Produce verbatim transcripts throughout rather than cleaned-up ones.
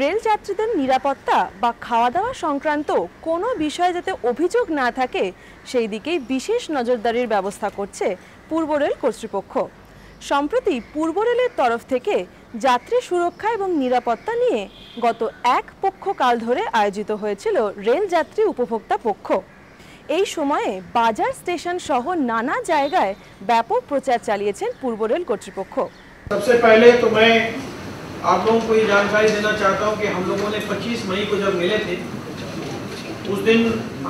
Rail यात्रीदेर निरापत्ता बा खावा दावा संक्रांत कोनो विषये जाते अभियोग ना थाके सेई दिके विशेष नजरदारिर व्यवस्था करछे पूर्व रेल कर्तृपक्ष। सम्प्रति पूर्व रेलेर तरफ थेके यात्री सुरक्षा एवं निरापत्ता निये गत एक पक्षकाल धरे आयोजित हयेछिल रेल यात्री उपभोक्ता पक्ष। এই সময়ে বাজার স্টেশন সহ নানা জায়গায় ব্যাপক প্রচার চালিয়েছেন পূর্ব রেল কর্তৃপক্ষ। सबसे पहले तो मैं आप लोगों को ये जानकारी देना चाहता हूँ कि हम लोगों ने पच्चीस मई को जब मिले थे उस दिन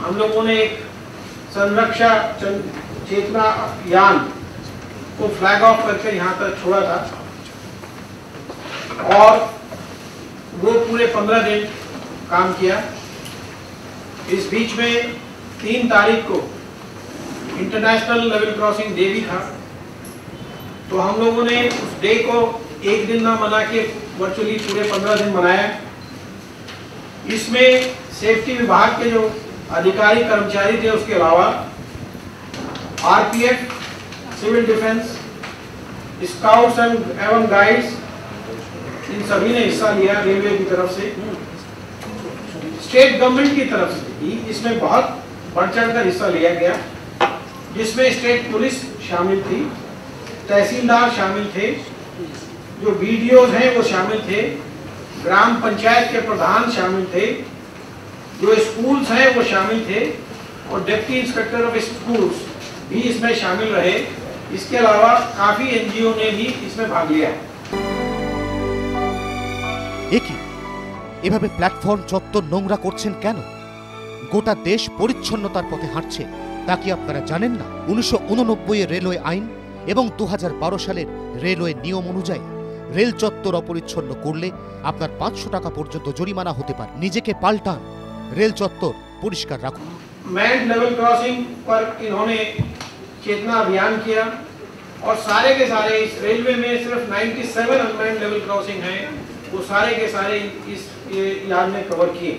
हम लोगों ने एक संरक्षा चेतना अभियान को फ्लैग ऑफ करके यहाँ तक छोड़ा था और वो पूरे पंद्रह दिन काम किया। इस बीच में तीन तारीख को इंटरनेशनल लेवल क्रॉसिंग डे भी था, तो हम लोगों ने उस डे को एक दिन ना मना के वर्चुअली पूरे पंद्रह दिन मनाया। इसमें सेफ्टी विभाग के जो अधिकारी कर्मचारी थे उसके अलावा RPF, civil defence, scouts and एवं गाइड्स, इन सभी ने हिस्सा लिया। रेलवे की तरफ से, स्टेट गवर्नमेंट की तरफ से भी इसमें बहुत बढ़ चढ़ कर हिस्सा लिया गया, जिसमें स्टेट पुलिस शामिल थी, तहसीलदार शामिल थे, जो बीडीओज हैं वो शामिल थे, ग्राम पंचायत के प्रधान शामिल थे, जो स्कूल्स हैं वो शामिल थे और डिप्टी इंस्पेक्टर ऑफ स्कूल्स भी इसमें शामिल रहे। इसके अलावा काफी एनजीओ ने भी इसमें भाग लिया। एभावे प्लैटफर्म चत्वर नोंगरा करछेन केन? গোটা দেশ পরিচ্ছন্নতার পথে হাঁটছে তা কি আপনারা জানেন না? উনিশশো উননব্বই এর রেলওয়ে আইন এবং দু হাজার বারো সালের রেলওয়ে নিয়ম অনুযায়ী রেল চত্বর অপরিচ্ছন্ন করলে আপনার পাঁচশো টাকা পর্যন্ত জরিমানা হতে পারে। নিজেকে পাল্টান, রেল চত্বর পরিষ্কার রাখুন। मैन लेवल क्रॉसिंग पर इन्होंने चेतना अभियान किया और सारे के सारे इस रेलवे में सिर्फ ninety seven unmanned level crossing है वो सारे के सारे इस याद में कवर किए।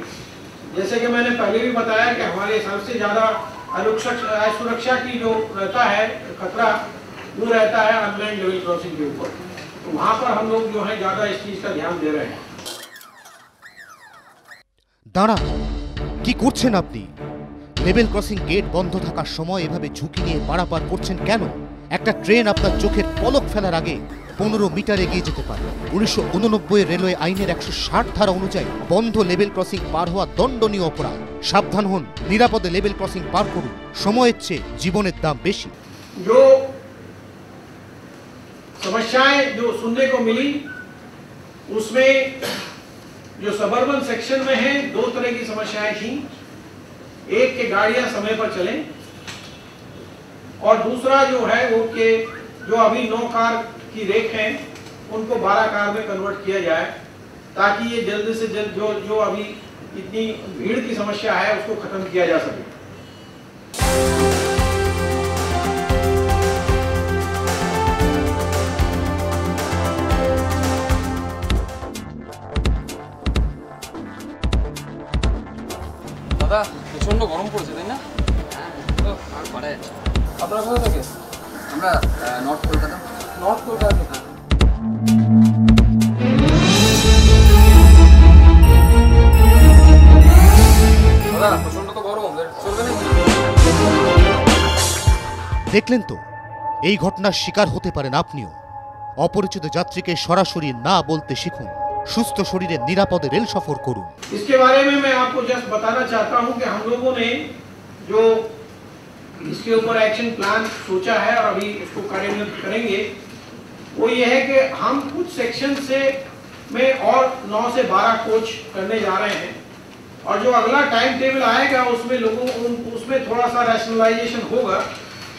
जैसे कि मैंने पहले भी बताया कि हमारे सबसे ज़्यादा असुरक्षा की जो रहता है खतरा वो रहता है अनमैन्ड लेवल क्रॉसिंग के ऊपर, तो वहाँ पर हम लोग जो है ज़्यादा इस चीज़ का ध्यान दे रहे हैं। দাঁড়া, কি করছেন আপনি? লেভেল ক্রসিং গেট বন্ধ থাকার সময় এভাবে ঝুঁকি নিয়ে পারাপার করছেন কেন? একটা ট্রেন আপনার চোখের পলক ফেলার আগে পনেরো মিটার এগিয়ে যেতে পারে। উনিশশো উননব্বই রেলওয়ে আইনের একশো ষাট ধারা অনুযায়ী বন্ধ লেভেল ক্রসিং পার হওয়া দণ্ডনীয় অপরাধ। সাবধান হন, নিরাপদে লেভেল ক্রসিং পার করুন, সময়ের চেয়ে জীবনের দাম বেশি। जो समस्याएं जो सुनने को मिली उसमें जो सबर्बन सेक्शन में है दो तरह की समस्याएं थी। एक के गाड़ियां समय पर चले और दूसरा जो है वो के जो अभी नौ कार की रेख है उनको बारह कार में कन्वर्ट किया जाए ताकि ये जल्द से जल्द जो जो अभी इतनी भीड़ की समस्या है उसको खत्म किया जा सके। दादा प्रचंड गरम पड़े तई ना? আপনারা কোথা থেকে? আমরা নর্থ কলকাতা। নর্থ কলকাতা থেকে? প্রচন্ড তো গরম, চলবে না। দেখলেন তো, এই ঘটনার শিকার হতে পারেন আপনিও। অপরিচিত যাত্রীকে সরাসরি না বলতে শিখুন, সুস্থ শরীরে নিরাপদে রেল সফর করুন। इसके बारे में मैं आपको जस्ट बताना चाहता हूं कि हम लोगों ने जो इसके ऊपर एक्शन प्लान सोचा है और अभी इसको कार्यान्वित करेंगे वो ये है कि हम कुछ सेक्शन से में और नौ से बारह कोच करने जा रहे हैं और जो अगला टाइम टेबल आएगा उसमें लोगों उसमें थोड़ा सा रैशनलाइजेशन होगा,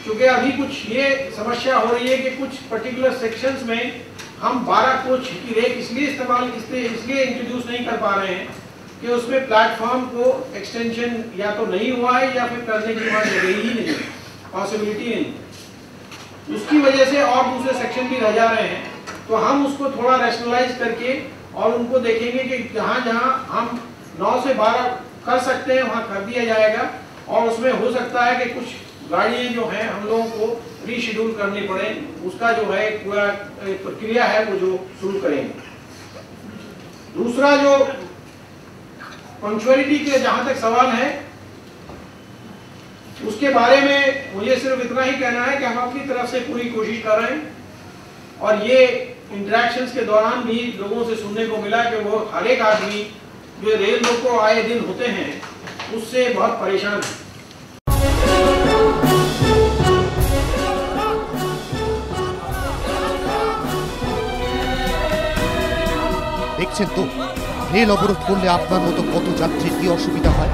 क्योंकि अभी कुछ ये समस्या हो रही है कि कुछ पर्टिकुलर सेक्शंस में हम बारह कोच की रेट इसलिए इस्तेमाल इसलिए इसलिए इंट्रोड्यूस नहीं कर पा रहे हैं कि उसमें प्लेटफॉर्म को एक्सटेंशन या तो नहीं हुआ है या फिर करने की बात रही ही नहीं, पॉसिबिलिटी नहीं, उसकी वजह से और दूसरे सेक्शन भी रह जा रहे हैं। तो हम उसको थोड़ा रैशनलाइज करके और उनको देखेंगे कि जहाँ जहाँ हम नौ से बारह कर सकते हैं वहाँ कर दिया जाएगा और उसमें हो सकता है कि कुछ गाड़ियाँ जो हैं हम लोगों को रीशेड्यूल करनी पड़े, उसका जो है पूरा प्रक्रिया है वो जो शुरू करेंगे। दूसरा जो पंक्चुअलिटी के जहां तक सवाल है उसके बारे में मुझे सिर्फ इतना ही कहना है कि हम अपनी तरफ से पूरी कोशिश कर रहे हैं और ये इंटरेक्शंस के दौरान भी लोगों से सुनने को मिला कि वो हर एक आदमी जो रेल रोको को आए दिन होते हैं उससे बहुत परेशान है। দেখছেন তো রেল অবরোধ করলে আপনার মতো কত যাত্রীর কি অসুবিধা হয়।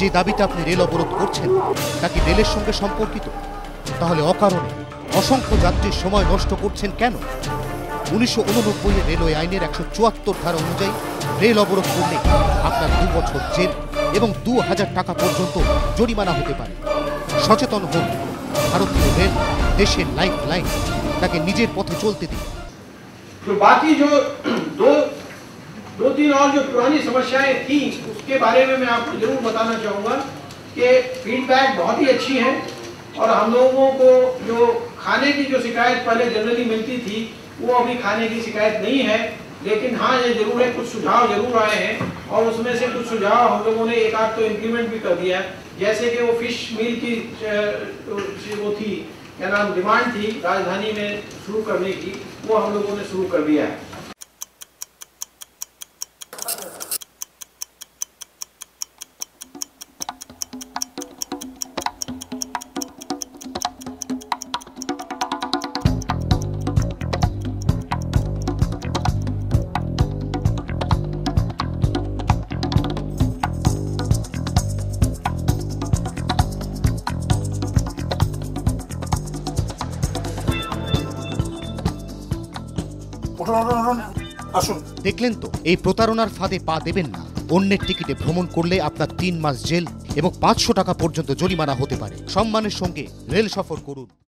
যে দাবিতে আপনি রেল অবরোধ করছেন তা কি রেলের সঙ্গে সম্পর্কিত? তাহলে অকারণে অসংখ্য যাত্রীর সময় নষ্ট করছেন কেন? উনিশশো উননব্বই এ রেলওয়ে আইনের একশো চুয়াত্তর ধারা অনুযায়ী রেল অবরোধ করলে আপনার দু বছর জেল এবং দু হাজার টাকা পর্যন্ত জরিমানা হতে পারে। সচেতন হন, ভারতীয় রেল দেশের লাইফ লাইন, তাকে নিজের পথে চলতে দিন। तो बाकी जो दो दो तीन और जो पुरानी समस्याएं थी उसके बारे में मैं आपको जरूर बताना चाहूँगा कि फीडबैक बहुत ही अच्छी है और हम लोगों को जो खाने की जो शिकायत पहले जनरली मिलती थी वो अभी खाने की शिकायत नहीं है। लेकिन हाँ ये जरूर है कुछ सुझाव जरूर आए हैं और उसमें से कुछ सुझाव हम लोगों ने एक आध तो इम्प्लीमेंट भी कर दिया है। जैसे कि वो फिश मील की वो थी क्या नाम डिमांड थी राजधानी में शुरू करने की, वो हम लोगों ने शुरू कर दिया है। দেখলেন তো এই প্রতারণার ফাঁদে পা দেবেন না। অন্যের টিকিটে ভ্রমণ করলে আপনার তিন মাস জেল এবং পাঁচশো টাকা পর্যন্ত জরিমানা হতে পারে। সম্মানের সঙ্গে রেল সফর করুন।